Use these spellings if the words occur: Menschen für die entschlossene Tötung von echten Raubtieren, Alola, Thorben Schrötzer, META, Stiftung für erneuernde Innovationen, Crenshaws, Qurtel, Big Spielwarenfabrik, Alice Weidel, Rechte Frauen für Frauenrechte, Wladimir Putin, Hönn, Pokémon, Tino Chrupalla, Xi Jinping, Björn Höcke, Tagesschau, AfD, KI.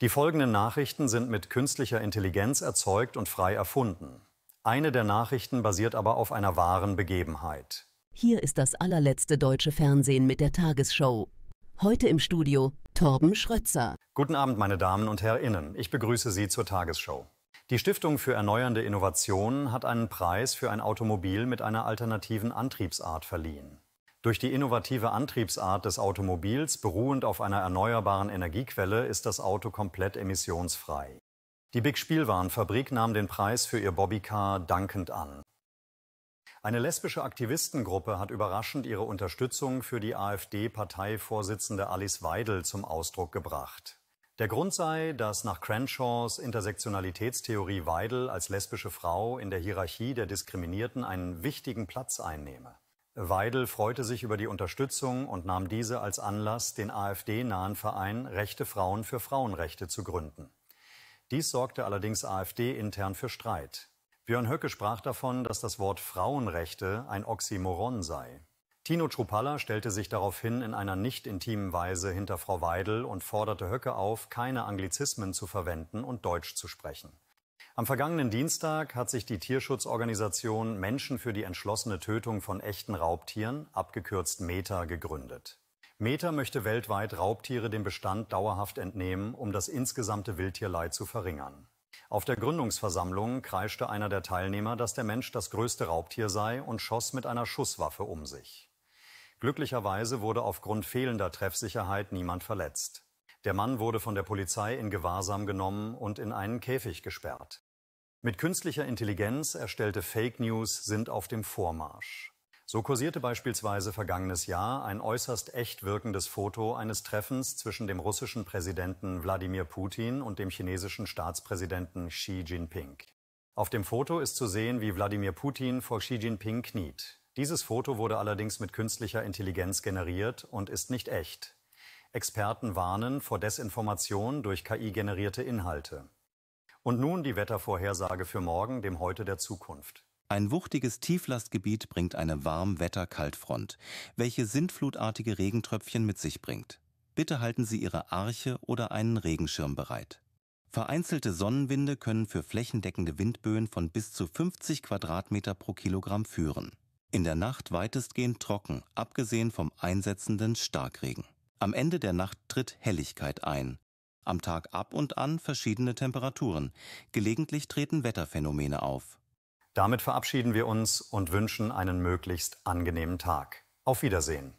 Die folgenden Nachrichten sind mit künstlicher Intelligenz erzeugt und frei erfunden. Eine der Nachrichten basiert aber auf einer wahren Begebenheit. Hier ist das allerletzte deutsche Fernsehen mit der Tagesschau. Heute im Studio Thorben Schrötzer. Guten Abend, meine Damen und Herrinnen. Ich begrüße Sie zur Tagesschau. Die Stiftung für erneuernde Innovationen hat einen Preis für ein Automobil mit einer alternativen Antriebsart verliehen. Durch die innovative Antriebsart des Automobils, beruhend auf einer erneuerbaren Energiequelle, ist das Auto komplett emissionsfrei. Die Big Spielwarenfabrik nahm den Preis für ihr Bobbycar dankend an. Eine lesbische Aktivistengruppe hat überraschend ihre Unterstützung für die AfD-Parteivorsitzende Alice Weidel zum Ausdruck gebracht. Der Grund sei, dass nach Crenshaws Intersektionalitätstheorie Weidel als lesbische Frau in der Hierarchie der Diskriminierten einen wichtigen Platz einnehme. Weidel freute sich über die Unterstützung und nahm diese als Anlass, den AfD-nahen Verein Rechte Frauen für Frauenrechte zu gründen. Dies sorgte allerdings AfD-intern für Streit. Björn Höcke sprach davon, dass das Wort Frauenrechte ein Oxymoron sei. Tino Chrupalla stellte sich daraufhin in einer nicht intimen Weise hinter Frau Weidel und forderte Höcke auf, keine Anglizismen zu verwenden und Deutsch zu sprechen. Am vergangenen Dienstag hat sich die Tierschutzorganisation Menschen für die entschlossene Tötung von echten Raubtieren, abgekürzt META, gegründet. META möchte weltweit Raubtiere dem Bestand dauerhaft entnehmen, um das insgesamte Wildtierleid zu verringern. Auf der Gründungsversammlung kreischte einer der Teilnehmer, dass der Mensch das größte Raubtier sei und schoss mit einer Schusswaffe um sich. Glücklicherweise wurde aufgrund fehlender Treffsicherheit niemand verletzt. Der Mann wurde von der Polizei in Gewahrsam genommen und in einen Käfig gesperrt. Mit künstlicher Intelligenz erstellte Fake News sind auf dem Vormarsch. So kursierte beispielsweise vergangenes Jahr ein äußerst echt wirkendes Foto eines Treffens zwischen dem russischen Präsidenten Wladimir Putin und dem chinesischen Staatspräsidenten Xi Jinping. Auf dem Foto ist zu sehen, wie Wladimir Putin vor Xi Jinping kniet. Dieses Foto wurde allerdings mit künstlicher Intelligenz generiert und ist nicht echt. Experten warnen vor Desinformation durch KI-generierte Inhalte. Und nun die Wettervorhersage für morgen, dem Heute der Zukunft. Ein wuchtiges Tieflastgebiet bringt eine Warm-Wetter-Kaltfront, welche sintflutartige Regentröpfchen mit sich bringt. Bitte halten Sie Ihre Arche oder einen Regenschirm bereit. Vereinzelte Sonnenwinde können für flächendeckende Windböen von bis zu 50 Quadratmeter pro Kilogramm führen. In der Nacht weitestgehend trocken, abgesehen vom einsetzenden Starkregen. Am Ende der Nacht tritt Helligkeit ein. Am Tag ab und an verschiedene Temperaturen. Gelegentlich treten Wetterphänomene auf. Damit verabschieden wir uns und wünschen einen möglichst angenehmen Tag. Auf Wiedersehen.